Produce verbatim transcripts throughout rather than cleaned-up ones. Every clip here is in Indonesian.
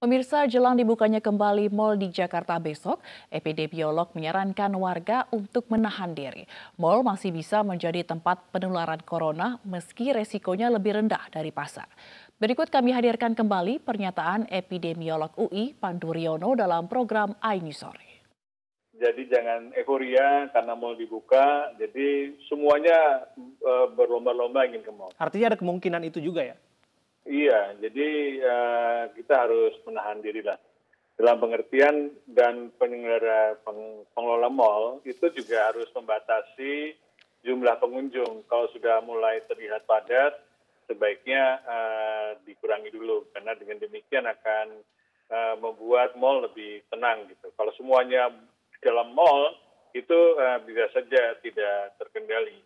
Pemirsa, jelang dibukanya kembali mal di Jakarta besok, epidemiolog menyarankan warga untuk menahan diri. Mal masih bisa menjadi tempat penularan corona meski resikonya lebih rendah dari pasar. Berikut kami hadirkan kembali pernyataan epidemiolog U I Pandu Riono dalam program iNews Sore. Jadi jangan euforia karena mal dibuka, jadi semuanya berlomba-lomba ingin ke mal. Artinya ada kemungkinan itu juga ya? Iya, jadi uh, kita harus menahan dirilah dalam pengertian dan penyelenggara peng, pengelola mal itu juga harus membatasi jumlah pengunjung. Kalau sudah mulai terlihat padat, sebaiknya uh, dikurangi dulu karena dengan demikian akan uh, membuat mal lebih tenang gitu. Kalau semuanya di dalam mal itu uh, bisa saja tidak terkendali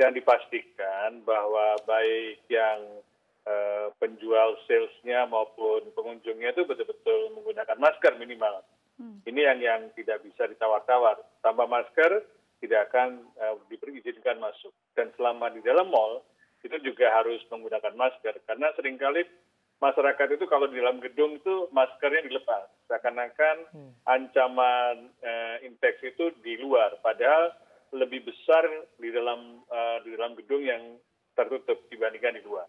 dan dipastikan bahwa baik yang penjual salesnya maupun pengunjungnya itu betul-betul menggunakan masker minimal. Hmm. Ini yang yang tidak bisa ditawar-tawar. Tanpa masker tidak akan uh, diperizinkan masuk. Dan selama di dalam mal itu juga harus menggunakan masker karena seringkali masyarakat itu kalau di dalam gedung itu maskernya dilepas. Seakan-akan hmm. ancaman uh, infeksi itu di luar. Padahal lebih besar di dalam uh, di dalam gedung yang tertutup dibandingkan di luar.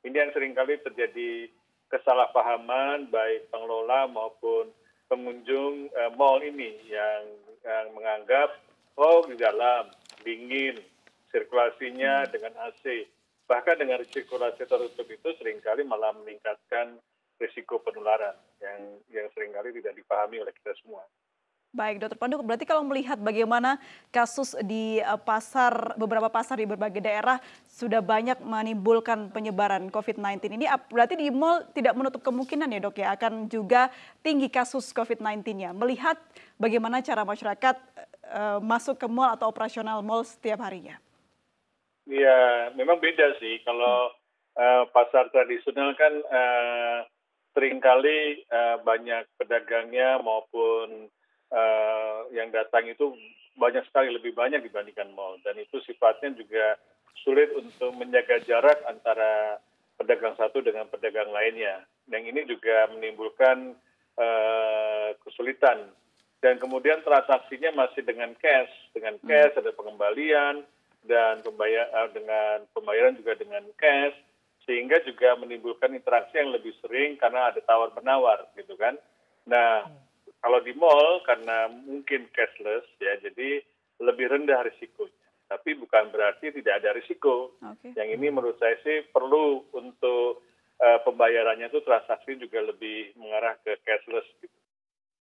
Ini yang seringkali terjadi kesalahpahaman baik pengelola maupun pengunjung eh, mal ini yang, yang menganggap oh di dalam dingin sirkulasinya hmm. dengan A C. Bahkan dengan sirkulasi tertutup itu seringkali malah meningkatkan risiko penularan yang yang seringkali tidak dipahami oleh kita semua. Baik, Dokter Pandu, berarti kalau melihat bagaimana kasus di pasar, beberapa pasar di berbagai daerah sudah banyak menimbulkan penyebaran covid sembilan belas ini, berarti di mal tidak menutup kemungkinan ya dok ya, akan juga tinggi kasus covid sembilan belas-nya. Melihat bagaimana cara masyarakat uh, masuk ke mal atau operasional mal setiap harinya. Iya, memang beda sih kalau uh, pasar tradisional kan uh, seringkali uh, banyak pedagangnya maupun Uh, yang datang itu banyak sekali, lebih banyak dibandingkan mal, dan itu sifatnya juga sulit untuk menjaga jarak antara pedagang satu dengan pedagang lainnya. Yang ini juga menimbulkan uh, kesulitan, dan kemudian transaksinya masih dengan cash, dengan cash hmm. ada pengembalian dan pembayar, uh, dengan pembayaran juga dengan cash, sehingga juga menimbulkan interaksi yang lebih sering karena ada tawar menawar gitu kan. Nah. Hmm. Kalau di mal karena mungkin cashless ya, jadi lebih rendah risikonya. Tapi bukan berarti tidak ada risiko. Okay. Yang ini menurut saya sih perlu untuk uh, pembayarannya itu transaksi juga lebih mengarah